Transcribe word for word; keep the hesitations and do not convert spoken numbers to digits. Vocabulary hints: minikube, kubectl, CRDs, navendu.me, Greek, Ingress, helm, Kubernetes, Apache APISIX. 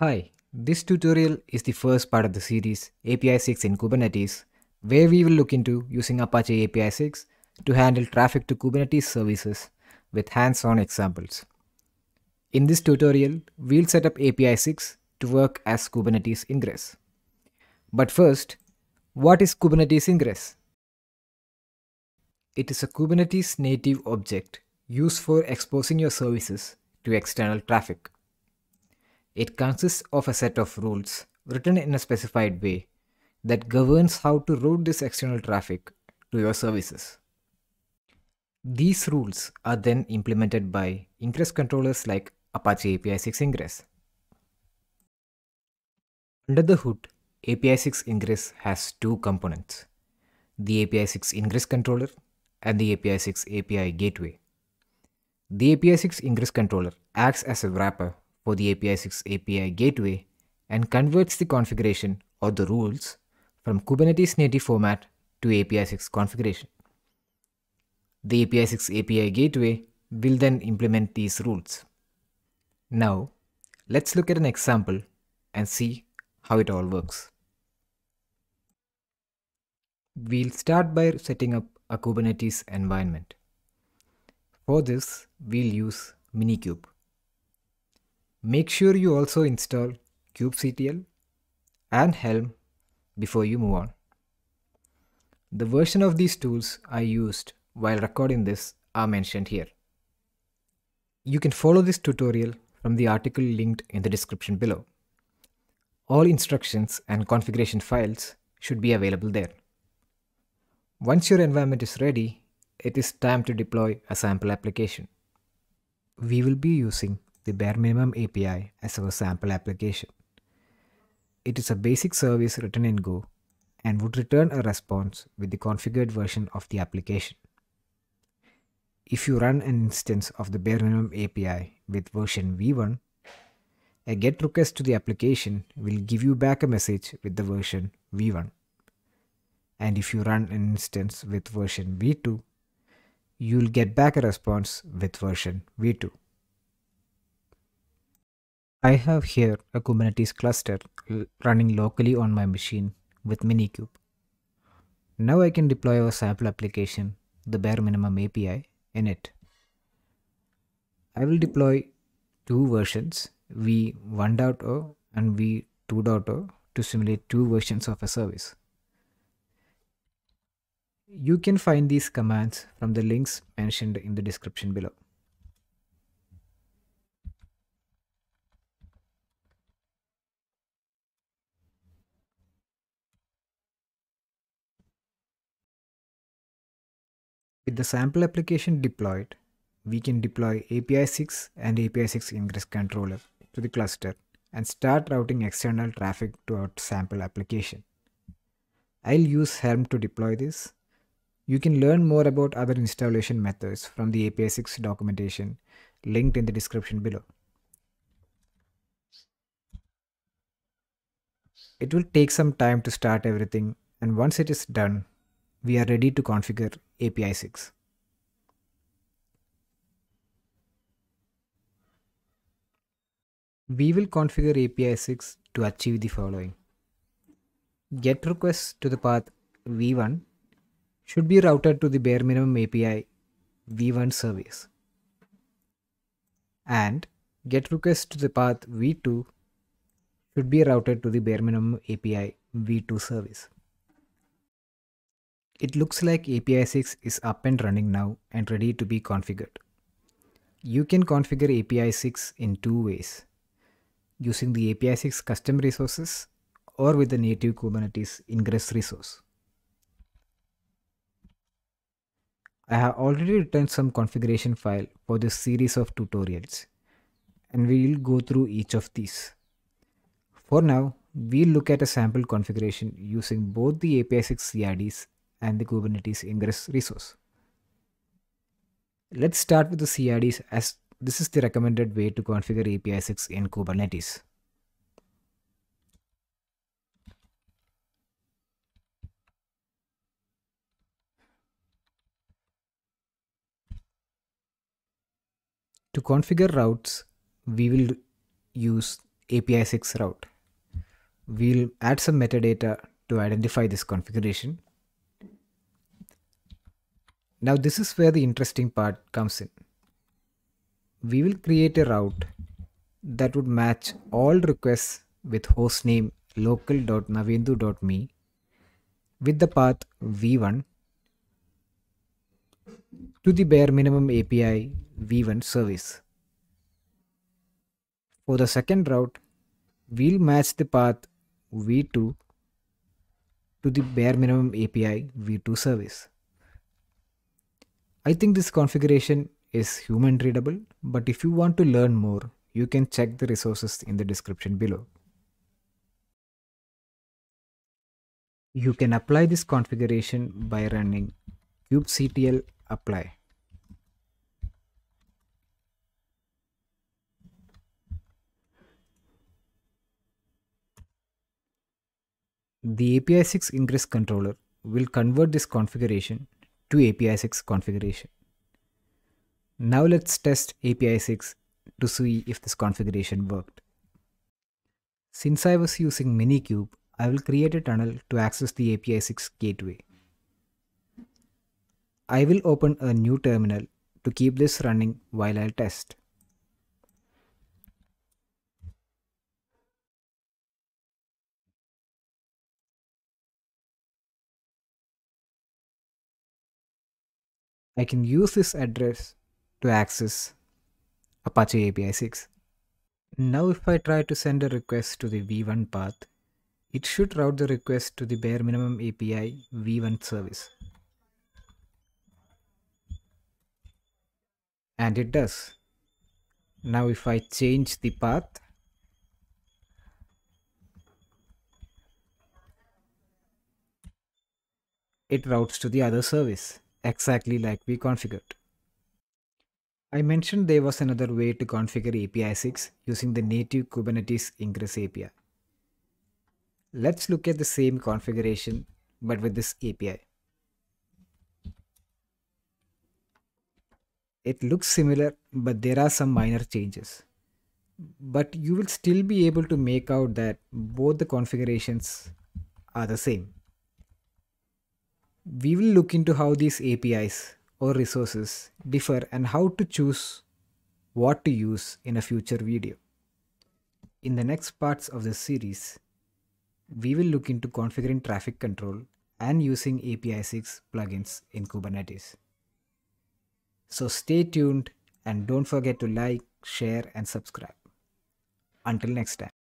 Hi, this tutorial is the first part of the series A P I six in Kubernetes, where we will look into using Apache A P I six to handle traffic to Kubernetes services with hands-on examples. In this tutorial, we'll set up A P I six to work as Kubernetes Ingress. But first, what is Kubernetes Ingress? It is a Kubernetes native object used for exposing your services to external traffic. It consists of a set of rules written in a specified way that governs how to route this external traffic to your services. These rules are then implemented by Ingress controllers like Apache A P I six Ingress. Under the hood, A P I six Ingress has two components, the A P I six Ingress controller and the A P I six A P I gateway. The A P I six Ingress controller acts as a wrapper for the A P I six A P I gateway and converts the configuration or the rules from Kubernetes native format to A P I six configuration. The A P I six A P I gateway will then implement these rules. Now, let's look at an example and see how it all works. We'll start by setting up a Kubernetes environment. For this, we'll use minikube. Make sure you also install kubectl and helm before you move on. The version of these tools I used while recording this are mentioned here. You can follow this tutorial from the article linked in the description below. All instructions and configuration files should be available there. Once your environment is ready, it is time to deploy a sample application. We will be using the bare minimum A P I as our sample application. It is a basic service written in Go and would return a response with the configured version of the application. If you run an instance of the bare minimum A P I with version v one, a GET request to the application will give you back a message with the version v one. And if you run an instance with version v two, you'll get back a response with version v two. I have here a Kubernetes cluster running locally on my machine with minikube. Now I can deploy our sample application, the bare minimum A P I, in it. I will deploy two versions, v one point zero and v two point zero, to simulate two versions of a service. You can find these commands from the links mentioned in the description below. With the sample application deployed, we can deploy A P I six and A P I six Ingress controller to the cluster and start routing external traffic to our sample application. I'll use helm to deploy this. You can learn more about other installation methods from the A P I six documentation linked in the description below. It will take some time to start everything, and once it is done, we are ready to configure A P I six. We will configure A P I six to achieve the following. GET requests to the path v one should be routed to the bare minimum A P I v one service, and GET requests to the path v two should be routed to the bare minimum A P I v two service. It looks like A P I six is up and running now and ready to be configured. You can configure A P I six in two ways, using the A P I six custom resources or with the native Kubernetes Ingress resource. I have already returned some configuration file for this series of tutorials, and we will go through each of these. For now, we'll look at a sample configuration using both the A P I six C R Ds and the Kubernetes Ingress resource. Let's start with the C R Ds, as this is the recommended way to configure A P I six in Kubernetes. To configure routes, we will use A P I six route. We'll add some metadata to identify this configuration. Now this is where the interesting part comes in. We will create a route that would match all requests with hostname local dot navendu dot me with the path v one to the bare minimum A P I v one service. For the second route, we'll match the path v two to the bare minimum A P I v two service. I think this configuration is human readable, but if you want to learn more, you can check the resources in the description below. You can apply this configuration by running kubectl apply. The A P I six Ingress controller will convert this configuration to A P I six configuration. Now let's test A P I six to see if this configuration worked. Since I was using Minikube, I will create a tunnel to access the A P I six gateway. I will open a new terminal to keep this running while I test. I can use this address to access Apache A P I six. Now if I try to send a request to the v one path, it should route the request to the bare minimum A P I v one service. And it does. Now if I change the path, it routes to the other service, exactly like we configured. I mentioned there was another way to configure A P I six using the native Kubernetes Ingress A P I. Let's look at the same configuration but with this A P I. It looks similar, but there are some minor changes. But you will still be able to make out that both the configurations are the same. We will look into how these A P Is or resources differ and how to choose what to use in a future video. In the next parts of this series, we will look into configuring traffic control and using A P I six plugins in Kubernetes. So stay tuned and don't forget to like, share, and subscribe. Until next time.